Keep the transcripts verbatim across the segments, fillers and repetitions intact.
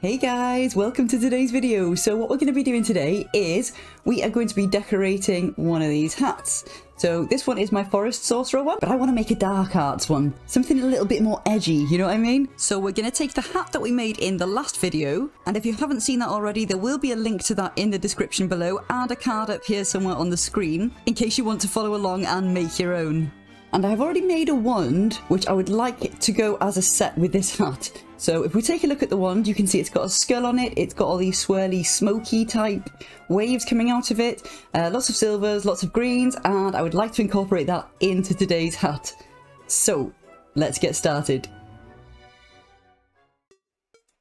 Hey guys, welcome to today's video. So what we're going to be doing today is we are going to be decorating one of these hats. So this one is my forest sorcerer one, but I want to make a dark arts one, something a little bit more edgy, you know what I mean? So we're going to take the hat that we made in the last video, and if you haven't seen that already, there will be a link to that in the description below and a card up here somewhere on the screen in case you want to follow along and make your own. And I've already made a wand, which I would like to go as a set with this hat. So if we take a look at the wand, you can see it's got a skull on it, it's got all these swirly, smoky type waves coming out of it, uh, lots of silvers, lots of greens, and I would like to incorporate that into today's hat. So let's get started.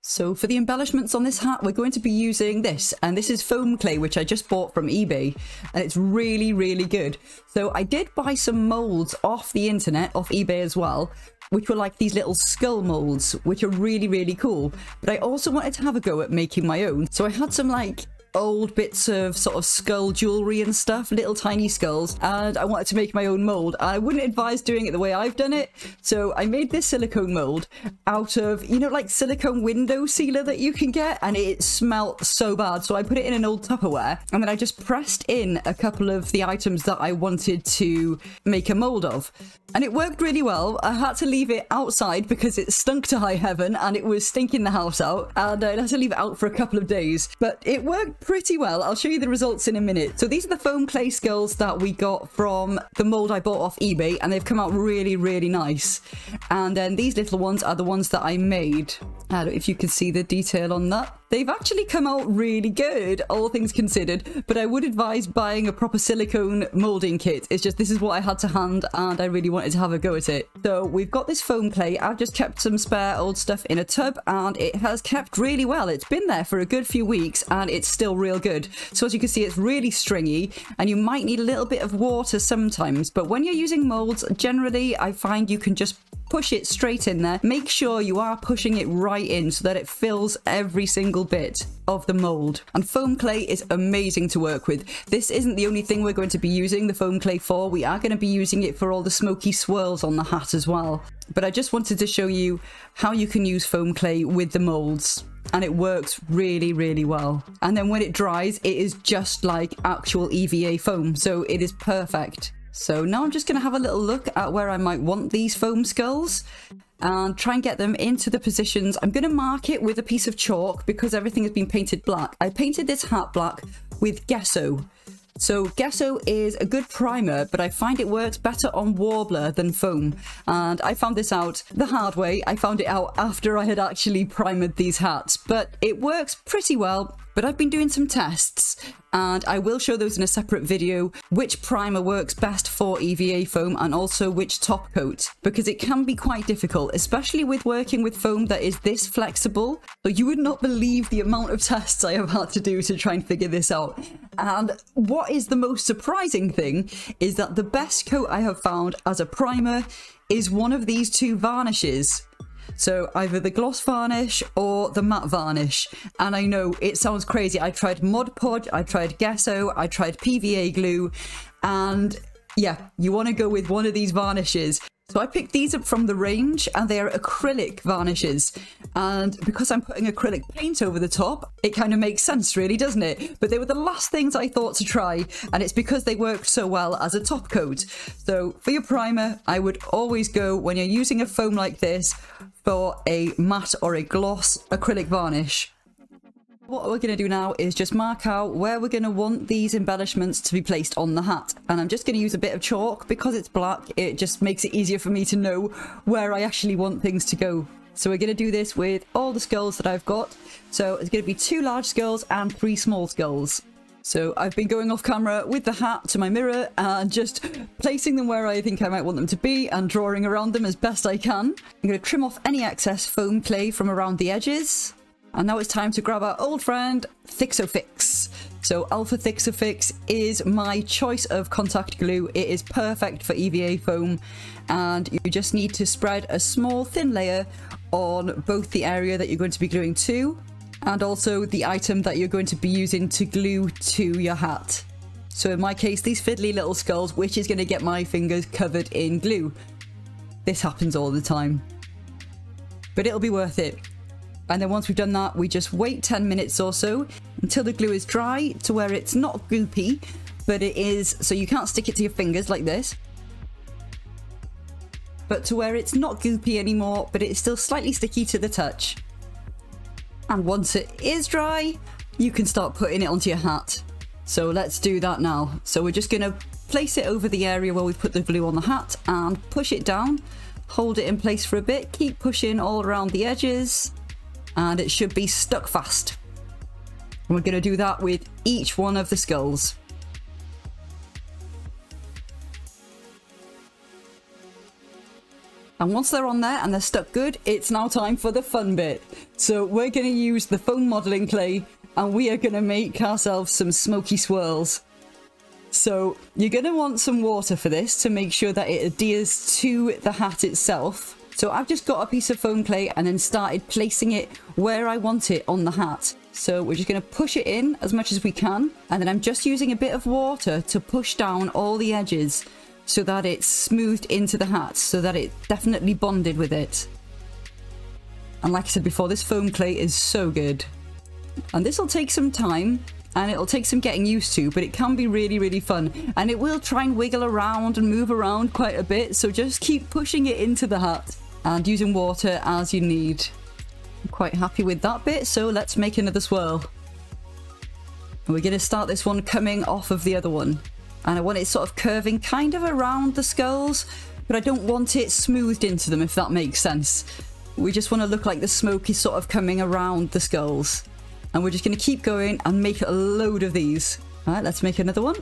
So for the embellishments on this hat, we're going to be using this, and this is foam clay, which I just bought from eBay, and it's really, really good. So I did buy some molds off the internet, off eBay as well, which were like these little skull molds, which are really, really cool. But I also wanted to have a go at making my own. So I had some like old bits of sort of skull jewelry and stuff, little tiny skulls, and I wanted to make my own mold. I wouldn't advise doing it the way I've done it, so I made this silicone mold out of, you know, like silicone window sealer that you can get, and it smelled so bad, so I put it in an old Tupperware, and then I just pressed in a couple of the items that I wanted to make a mold of, and it worked really well. I had to leave it outside because it stunk to high heaven and it was stinking the house out, and I had to leave it out for a couple of days, but it worked pretty well. I'll show you the results in a minute. So these are the foam clay skulls that we got from the mold I bought off eBay, and they've come out really, really nice. And then these little ones are the ones that I made. I don't know if you can see the detail on that. They've actually come out really good, all things considered, but I would advise buying a proper silicone molding kit. It's just, this is what I had to hand, and I really wanted to have a go at it. So we've got this foam clay. I've just kept some spare old stuff in a tub, and it has kept really well. It's been there for a good few weeks, and it's still real good. So as you can see, it's really stringy, and you might need a little bit of water sometimes, but when you're using molds, generally I find you can just push it straight in there. Make sure you are pushing it right in so that it fills every single bit of the mold. And foam clay is amazing to work with. This isn't the only thing we're going to be using the foam clay for. We are going to be using it for all the smoky swirls on the hat as well. But I just wanted to show you how you can use foam clay with the molds. And it works really, really well. And then when it dries, it is just like actual E V A foam. So it is perfect. So now I'm just going to have a little look at where I might want these foam skulls and try and get them into the positions. I'm going to mark it with a piece of chalk because everything has been painted black. I painted this hat black with gesso. So gesso is a good primer, but I find it works better on warbler than foam. And I found this out the hard way. I found it out after I had actually primed these hats, but it works pretty well. But I've been doing some tests, and I will show those in a separate video, which primer works best for E V A foam and also which top coat, because it can be quite difficult, especially with working with foam that is this flexible. So you would not believe the amount of tests I have had to do to try and figure this out. And what is the most surprising thing is that the best coat I have found as a primer is one of these two varnishes. So either the gloss varnish or the matte varnish. And I know it sounds crazy. I tried Mod Podge, I tried gesso, I tried P V A glue, and yeah, you want to go with one of these varnishes. So I picked these up from the range, and they are acrylic varnishes. And because I'm putting acrylic paint over the top, it kind of makes sense really, doesn't it? But they were the last things I thought to try, and it's because they worked so well as a top coat. So for your primer, I would always go, when you're using a foam like this, for a matte or a gloss acrylic varnish. What we're going to do now is just mark out where we're going to want these embellishments to be placed on the hat. And I'm just going to use a bit of chalk because it's black. It just makes it easier for me to know where I actually want things to go. So we're going to do this with all the skulls that I've got. So it's going to be two large skulls and three small skulls. So I've been going off camera with the hat to my mirror and just placing them where I think I might want them to be and drawing around them as best I can. I'm going to trim off any excess foam clay from around the edges. And now it's time to grab our old friend, Thixofix. So Alpha Thixofix is my choice of contact glue. It is perfect for E V A foam. And you just need to spread a small thin layer on both the area that you're going to be gluing to, and also the item that you're going to be using to glue to your hat. So in my case, these fiddly little skulls, which is going to get my fingers covered in glue. This happens all the time, but it'll be worth it. And then once we've done that, we just wait ten minutes or so until the glue is dry to where it's not goopy, but it is, so you can't stick it to your fingers like this, but to where it's not goopy anymore, but it's still slightly sticky to the touch. And once it is dry, you can start putting it onto your hat. So let's do that now. So we're just gonna place it over the area where we put the glue on the hat and push it down, hold it in place for a bit, keep pushing all around the edges, and it should be stuck fast. And we're gonna do that with each one of the skulls. And once they're on there and they're stuck good, it's now time for the fun bit. So we're gonna use the foam modeling clay and we are gonna make ourselves some smoky swirls. So you're gonna want some water for this to make sure that it adheres to the hat itself. So I've just got a piece of foam clay and then started placing it where I want it on the hat. So we're just gonna push it in as much as we can. And then I'm just using a bit of water to push down all the edges so that it's smoothed into the hat, so that it definitely bonded with it. And like I said before, this foam clay is so good. And this will take some time and it'll take some getting used to, but it can be really, really fun. And it will try and wiggle around and move around quite a bit. So just keep pushing it into the hat and using water as you need. I'm quite happy with that bit. So let's make another swirl. And we're gonna start this one coming off of the other one. And I want it sort of curving kind of around the skulls, but I don't want it smoothed into them, if that makes sense. We just want to look like the smoke is sort of coming around the skulls. And we're just going to keep going and make a load of these. All right, let's make another one.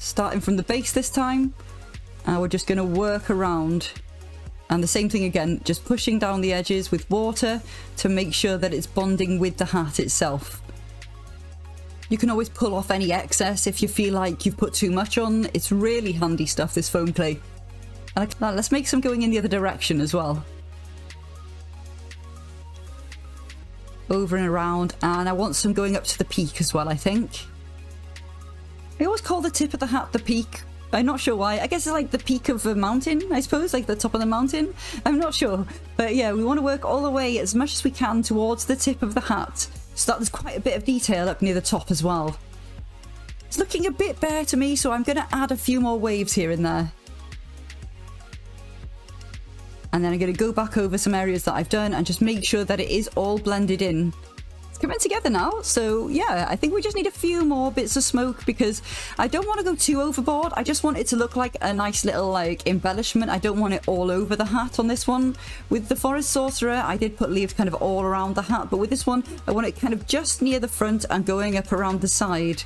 Starting from the base this time. And we're just going to work around. And the same thing again, just pushing down the edges with water to make sure that it's bonding with the hat itself. You can always pull off any excess if you feel like you've put too much on. It's really handy stuff, this foam clay. I like that. Let's make some going in the other direction as well. Over and around, and I want some going up to the peak as well, I think. I always call the tip of the hat the peak. I'm not sure why. I guess it's like the peak of a mountain, I suppose, like the top of the mountain. I'm not sure. But yeah, we want to work all the way as much as we can towards the tip of the hat. So that there's quite a bit of detail up near the top as well. It's looking a bit bare to me, so I'm going to add a few more waves here and there. And then I'm going to go back over some areas that I've done and just make sure that it is all blended in. It's coming together now, so yeah, I think we just need a few more bits of smoke because I don't want to go too overboard. I just want it to look like a nice little like embellishment. I don't want it all over the hat on this one. With the Forest Sorcerer, I did put leaves kind of all around the hat, but with this one, I want it kind of just near the front and going up around the side.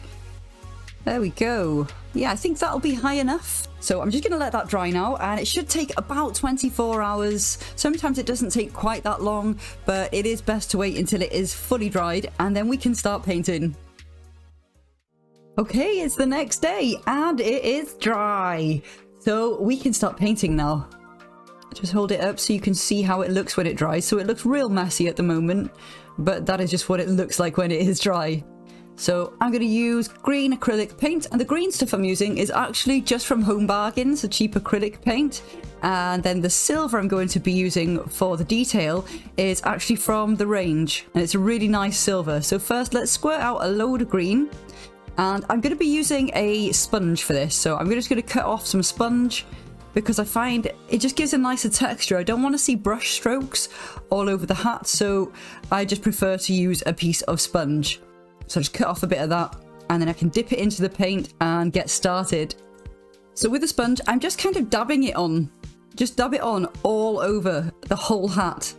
There we go. Yeah, I think that'll be high enough. So I'm just going to let that dry now, and it should take about twenty-four hours. Sometimes it doesn't take quite that long, but it is best to wait until it is fully dried, and then we can start painting. Okay, it's the next day, and it is dry. So we can start painting now. Just hold it up so you can see how it looks when it dries. So it looks real messy at the moment, but that is just what it looks like when it is dry. So I'm going to use green acrylic paint, and the green stuff I'm using is actually just from Home Bargains, a cheap acrylic paint. And then the silver I'm going to be using for the detail is actually from The Range, and it's a really nice silver. So first let's squirt out a load of green, and I'm going to be using a sponge for this. So I'm just going to cut off some sponge because I find it just gives a nicer texture. I don't want to see brush strokes all over the hat, so I just prefer to use a piece of sponge. So I just cut off a bit of that, and then I can dip it into the paint and get started. So with the sponge, I'm just kind of dabbing it on. Just dab it on all over the whole hat.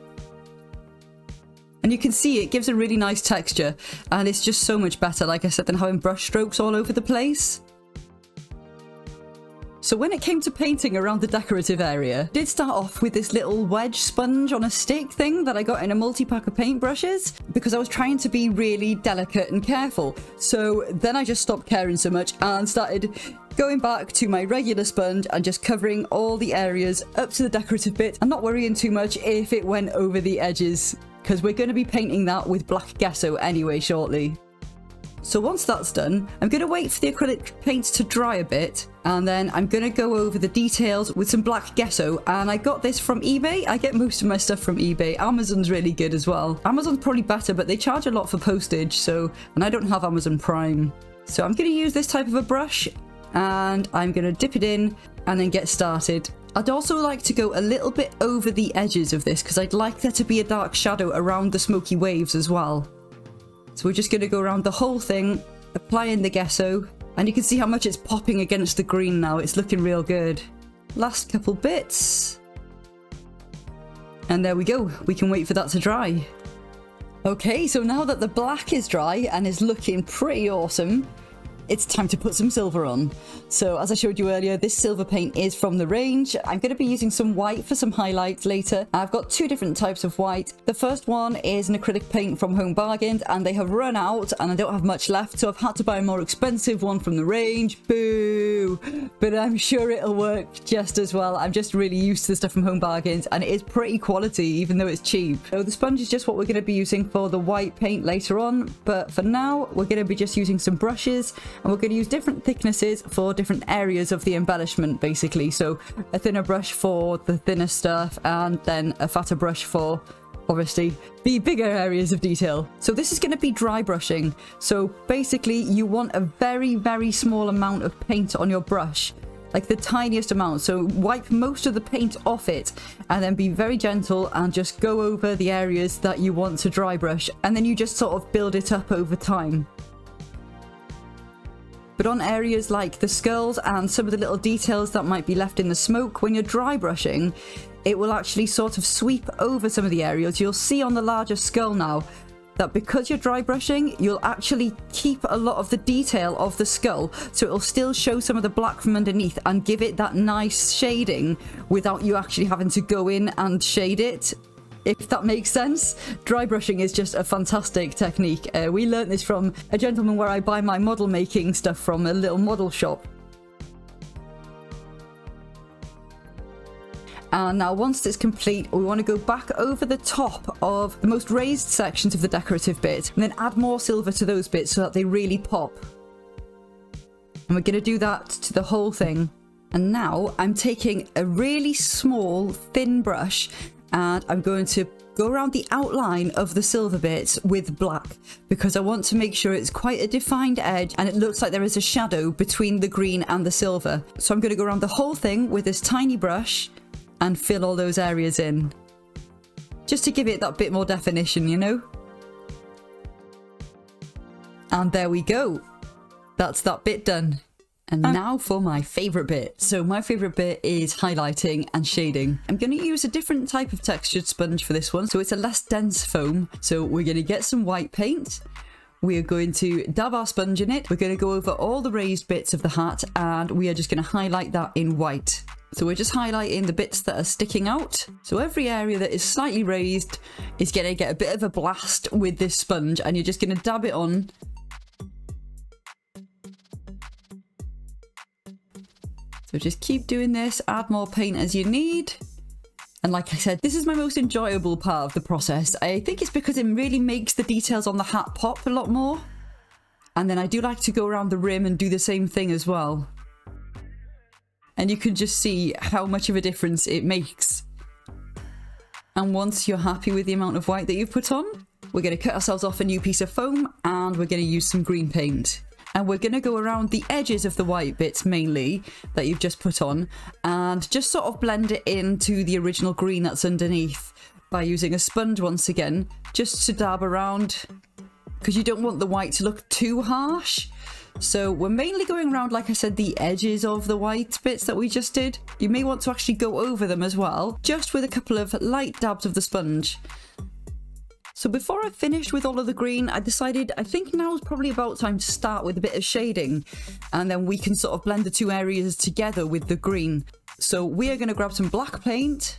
And you can see it gives a really nice texture, and it's just so much better, like I said, than having brush strokes all over the place. So when it came to painting around the decorative area, I did start off with this little wedge sponge on a stick thing that I got in a multi-pack of paintbrushes because I was trying to be really delicate and careful. So then I just stopped caring so much and started going back to my regular sponge and just covering all the areas up to the decorative bit and not worrying too much if it went over the edges because we're going to be painting that with black gesso anyway shortly. So once that's done, I'm going to wait for the acrylic paint to dry a bit, and then I'm going to go over the details with some black gesso. And I got this from eBay. I get most of my stuff from eBay. Amazon's really good as well. Amazon's probably better, but they charge a lot for postage, so, and I don't have Amazon Prime. So I'm going to use this type of a brush, and I'm going to dip it in and then get started. I'd also like to go a little bit over the edges of this because I'd like there to be a dark shadow around the smoky waves as well. So we're just going to go around the whole thing, applying the gesso, and you can see how much it's popping against the green now. It's looking real good. Last couple bits. And there we go. We can wait for that to dry. Okay, so now that the black is dry and is looking pretty awesome, it's time to put some silver on. So as I showed you earlier, this silver paint is from the range. I'm going to be using some white for some highlights later. I've got two different types of white. The first one is an acrylic paint from Home Bargained, and they have run out and I don't have much left, so I've had to buy a more expensive one from the range. Boo! But I'm sure it'll work just as well. I'm just really used to the stuff from Home Bargains, and it is pretty quality even though it's cheap. So the sponge is just what we're going to be using for the white paint later on, but for now we're going to be just using some brushes. And we're going to use different thicknesses for different areas of the embellishment, basically. So a thinner brush for the thinner stuff, and then a fatter brush for, obviously, the bigger areas of detail. So this is going to be dry brushing. So basically, you want a very, very small amount of paint on your brush. Like the tiniest amount. So wipe most of the paint off it and then be very gentle and just go over the areas that you want to dry brush. And then you just sort of build it up over time. But on areas like the skulls and some of the little details that might be left in the smoke, when you're dry brushing, it will actually sort of sweep over some of the areas. You'll see on the larger skull now that because you're dry brushing, you'll actually keep a lot of the detail of the skull, so it'll still show some of the black from underneath and give it that nice shading without you actually having to go in and shade it. If that makes sense. Dry brushing is just a fantastic technique. Uh, we learned this from a gentleman where I buy my model making stuff from, a little model shop. And now once it's complete, we want to go back over the top of the most raised sections of the decorative bit and then add more silver to those bits so that they really pop. And we're going to do that to the whole thing. And now I'm taking a really small, thin brush, and I'm going to go around the outline of the silver bits with black because I want to make sure it's quite a defined edge and it looks like there is a shadow between the green and the silver. So I'm going to go around the whole thing with this tiny brush and fill all those areas in. Just to give it that bit more definition, you know? And there we go. That's that bit done. And now for my favourite bit. So my favourite bit is highlighting and shading. I'm going to use a different type of textured sponge for this one. So it's a less dense foam. So we're going to get some white paint. We are going to dab our sponge in it. We're going to go over all the raised bits of the hat and we are just going to highlight that in white. So we're just highlighting the bits that are sticking out. So every area that is slightly raised is going to get a bit of a blast with this sponge, and you're just going to dab it on. So just keep doing this, add more paint as you need. And like I said, this is my most enjoyable part of the process. I think it's because it really makes the details on the hat pop a lot more. And then I do like to go around the rim and do the same thing as well. And you can just see how much of a difference it makes. And once you're happy with the amount of white that you've put on, we're going to cut ourselves off a new piece of foam and we're going to use some green paint. And we're going to go around the edges of the white bits mainly that you've just put on and just sort of blend it into the original green that's underneath by using a sponge once again, just to dab around because you don't want the white to look too harsh. So we're mainly going around, like I said, the edges of the white bits that we just did. You may want to actually go over them as well, just with a couple of light dabs of the sponge. So before I finished with all of the green, I decided I think now is probably about time to start with a bit of shading, and then we can sort of blend the two areas together with the green. So we are going to grab some black paint.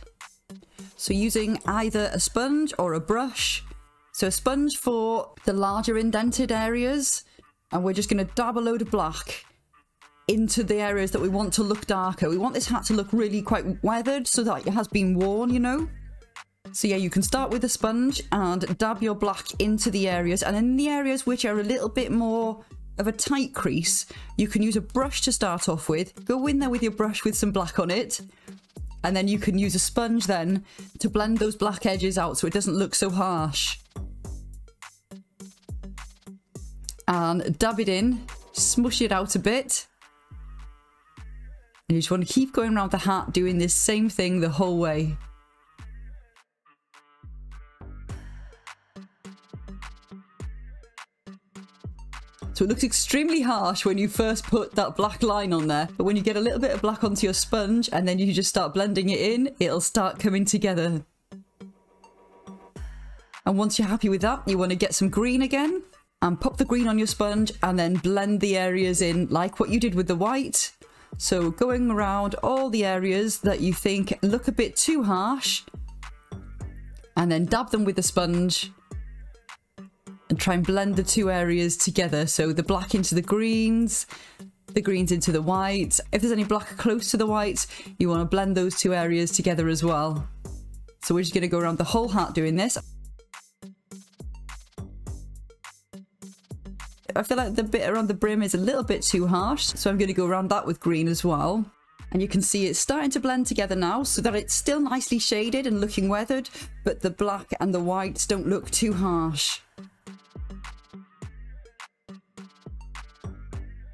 So using either a sponge or a brush. So a sponge for the larger indented areas, and we're just going to dab a load of black into the areas that we want to look darker. We want this hat to look really quite weathered so that it has been worn, you know. So yeah, you can start with a sponge and dab your black into the areas, and in the areas which are a little bit more of a tight crease, you can use a brush to start off with. Go in there with your brush with some black on it, and then you can use a sponge then to blend those black edges out so it doesn't look so harsh. And dab it in, smush it out a bit. And you just want to keep going around the hat doing this same thing the whole way. So it looks extremely harsh when you first put that black line on there, but when you get a little bit of black onto your sponge and then you just start blending it in, it'll start coming together. And once you're happy with that, you want to get some green again and pop the green on your sponge and then blend the areas in like what you did with the white. So going around all the areas that you think look a bit too harsh, and then dab them with the sponge and try and blend the two areas together. So the black into the greens, the greens into the whites. If there's any black close to the whites, you want to blend those two areas together as well. So we're just going to go around the whole hat doing this. I feel like the bit around the brim is a little bit too harsh, so I'm going to go around that with green as well. And you can see it's starting to blend together now so that it's still nicely shaded and looking weathered, but the black and the whites don't look too harsh.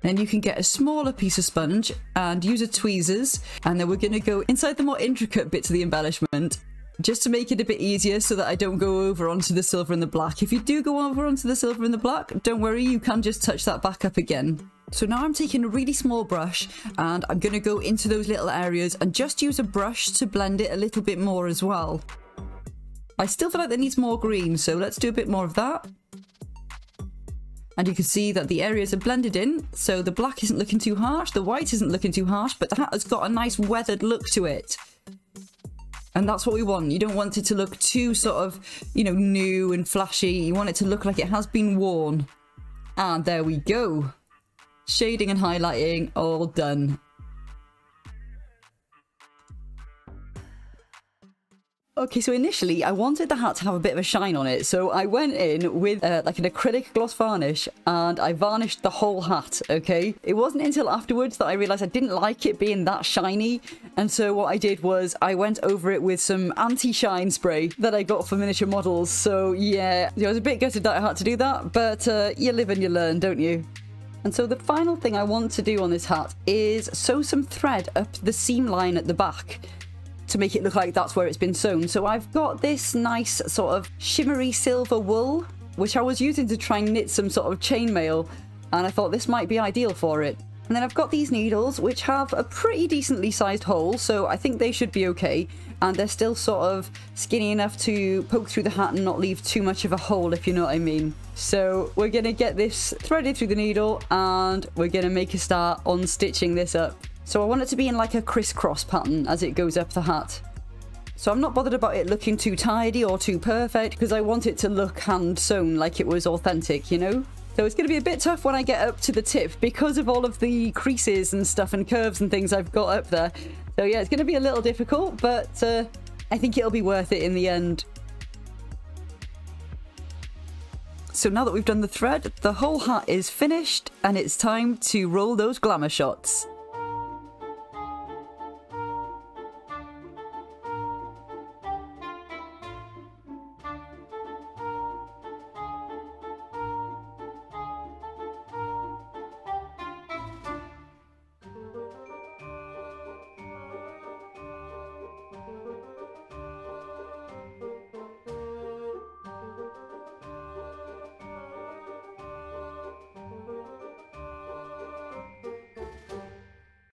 Then you can get a smaller piece of sponge and use a tweezers, and then we're going to go inside the more intricate bits of the embellishment just to make it a bit easier so that I don't go over onto the silver and the black. If you do go over onto the silver and the black, don't worry, you can just touch that back up again. So now I'm taking a really small brush and I'm going to go into those little areas and just use a brush to blend it a little bit more as well. I still feel like there needs more green, so let's do a bit more of that. And you can see that the areas are blended in, so the black isn't looking too harsh, the white isn't looking too harsh, but the hat has got a nice weathered look to it. And that's what we want. You don't want it to look too sort of, you know, new and flashy. You want it to look like it has been worn. And there we go. Shading and highlighting, all done. Okay, so initially I wanted the hat to have a bit of a shine on it, so I went in with uh, like an acrylic gloss varnish and I varnished the whole hat, okay? It wasn't until afterwards that I realised I didn't like it being that shiny, and so what I did was I went over it with some anti-shine spray that I got for miniature models, so yeah, I was a bit gutted that I had to do that, but uh, you live and you learn, don't you? And so the final thing I want to do on this hat is sew some thread up the seam line at the back, to make it look like that's where it's been sewn. So I've got this nice sort of shimmery silver wool, which I was using to try and knit some sort of chainmail, and I thought this might be ideal for it. And then I've got these needles, which have a pretty decently sized hole, so I think they should be okay. And they're still sort of skinny enough to poke through the hat and not leave too much of a hole, if you know what I mean. So we're gonna get this threaded through the needle, and we're gonna make a start on stitching this up. So I want it to be in like a crisscross pattern as it goes up the hat. So I'm not bothered about it looking too tidy or too perfect because I want it to look hand sewn like it was authentic, you know? So it's going to be a bit tough when I get up to the tip because of all of the creases and stuff and curves and things I've got up there. So yeah, it's going to be a little difficult, but uh, I think it'll be worth it in the end. So now that we've done the thread, the whole hat is finished and it's time to roll those glamour shots.